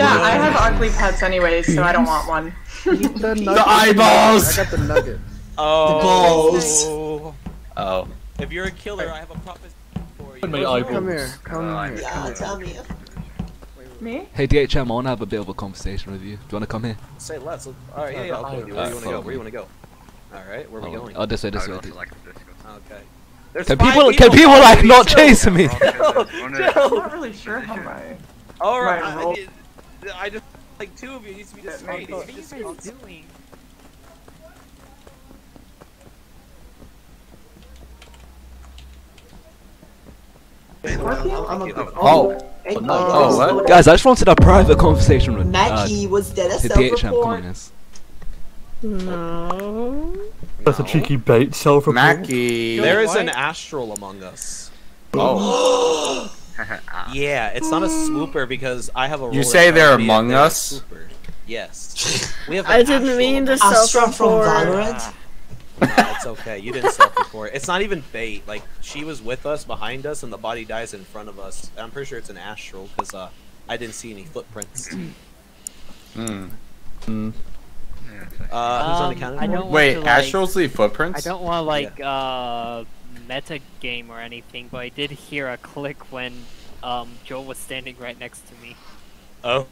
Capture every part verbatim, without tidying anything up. ugly. Yeah, I have ugly pets anyways, so I don't want one. The, the eyeballs! I got the nugget. Oh. The balls. Oh. Oh. If you're a killer, I have a prophecy for you. Come here, come oh, here. Yeah, tell me. Me? Hey D H M, I want to have a bit of a conversation with you. Do you want to come here? Say less. Alright, yeah, yeah, I'll go. Where do you want to go? Where do you want to go? Alright, where are we going? Oh, this way, this way. Okay. There's can people, people can people like not chase me? No, I'm not really sure how my. All right, I, did, I just like two of you used to be just fighting. What are you guys doing? Oh, oh, no. Oh what? Guys, I just wanted a private conversation with. Mackie, uh, was that a self-report? No. That's a cheeky bait self-report. Mackie, there is an astral among us. Oh. Yeah, it's not a swooper because I have a. You say they're among us? Yes. We have. I didn't mean to self-report. Astral from Valorant. No, it's okay. You didn't self-report. It's not even bait. Like she was with us, behind us, and the body dies in front of us. And I'm pretty sure it's an astral because uh, I didn't see any footprints. Hmm. Hmm. Uh, who's on the counter? Wait, astrals leave footprints? I don't want to like yeah. uh meta game or anything, but I did hear a click when um Joel was standing right next to me. Oh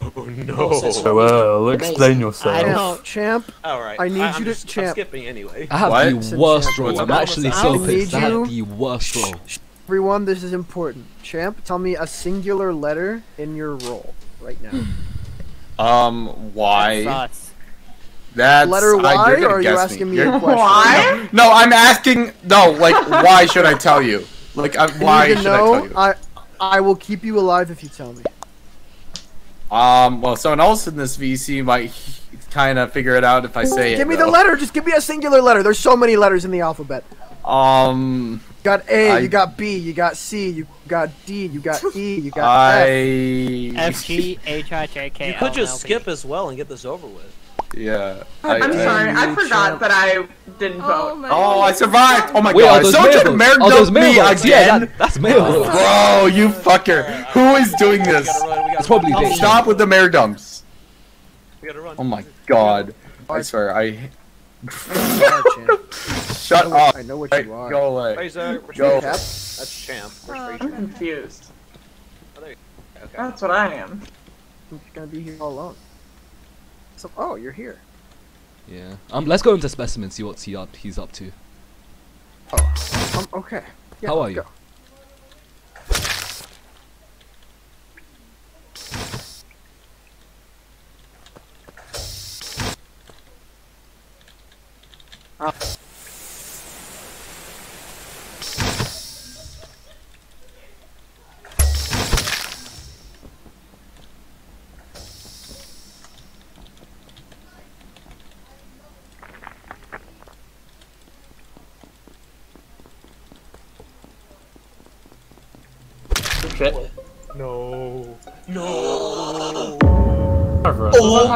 no! So well, explain yourself. I don't know, champ. All right, I need I, you to just, champ. I'm skipping anyway. I have what? the worst role. I'm actually so pissed. I have the worst role. Everyone, this is important. Champ, tell me a singular letter in your role right now. um, why? That's letter Y, I, or are you asking me, me a question? Why? No, I'm asking. No, like, why should I tell you? Like, I, why you should know, I tell you? I, I will keep you alive if you tell me. Um. Well, someone else in this V C might kind of figure it out if I say give it. Give me though. the letter. Just give me a singular letter. There's so many letters in the alphabet. Um. You got A. I, you got B. You got C. You got D. You got E. You got I, F. F G H I J K. You could just skip as well and get this over with. Yeah. I, I'm sorry, I, I forgot that I didn't vote. Oh, oh I survived! Oh my Wait, god, someone just murdered me again! Yeah, that, that's mail. Bro, you fucker! Who is doing this? It's probably Dave. Stop with the mare dumps! We gotta run. Oh my god. I swear, I... Shut up! I know what you are. Go away. Go. That's champ. I'm confused. That's what I am. I'm just gonna be here all alone. So, oh, you're here. Yeah. Um. Let's go into specimen. See what he up. He's up to. Oh. Um, okay. Yeah, How are you? Go. Uh. Shit. No. No. Oh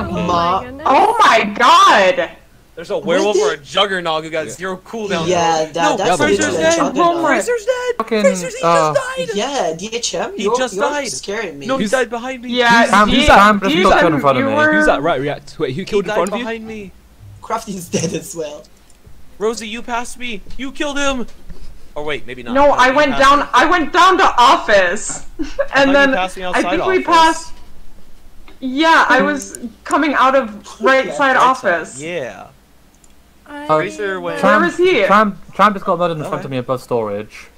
my. Oh my god! There's a werewolf or a juggernaut who got yeah. zero cooldown. Yeah, that, no, that's Fraser's dead. Well, Fraser's dead. Fucking, Fraser's he uh, just died. Yeah, D H M. He just you're died. Scaring me. No, he died behind me. Yeah, Sam, who's that? I'm just not in front of me. Who's that? Right, react. Wait, who killed in front of you? Behind me. Crafty's dead as well. Rosie, you passed me. You killed him. Or wait, maybe not. No, I, I went down. Me. I went down to office, and then I think office. we passed. Yeah, I was coming out of right yeah, side right office. Side. Yeah. I... Fraser went. Where was he? Tram, Tram just got murdered in okay. front of me above storage.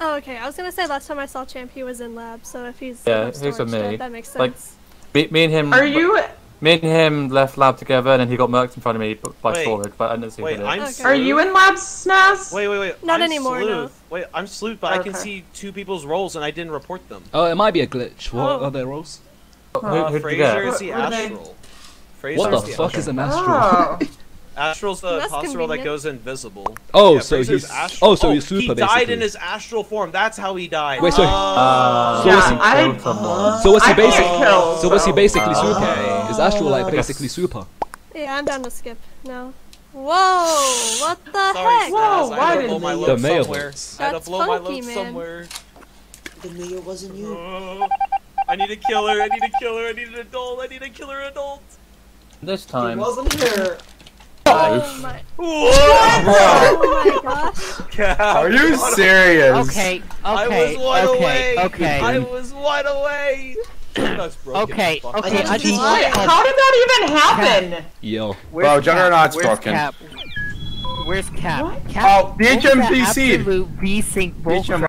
Oh, okay. I was gonna say last time I saw Champ, he was in lab. So if he's yeah, he's with me. Dead, that makes sense. Like, me, me and him. Are you? Me and him left lab together, and then he got murked in front of me by wait, storage, but I didn't see wait, I'm okay. Are you in lab, Snaz? Wait, wait, wait. Not I'm anymore, no. Wait, I'm sleuth, but okay. I can see two people's roles, and I didn't report them. Oh, it might be a glitch. What oh. are their roles? Uh, Who, Fraser is the astral. Fraser's what the, the fuck astral. is an astral? Oh. Astral's the astral that goes invisible. Oh, yeah, so Fraser's he's astral. Oh, so he's super. He died basically. in his astral form. That's how he died. Wait, so uh, so, yeah, I, uh, so was he basically? Uh, so was he basically uh, super? Okay. Is astral like basically super? Yeah, I'm down to skip now. Whoa! What the Sorry, heck? Whoa! Why did my load somewhere? I had to blow my load somewhere. The mayor wasn't you. I I need a killer, I need a killer, I need an adult, I need a killer adult! This time... He wasn't here! Oh my... Oh my gosh! God. Are you serious? Okay, okay, I was wide okay, away. okay. I was wide away! Okay, okay, I just... What? How did that even happen? Cap. Yo. Where's Bro, Juggernaut's talking. Cap? Where's Cap? What? Cap? Oh, the H M P C! Absolute V-Sync bullcrap.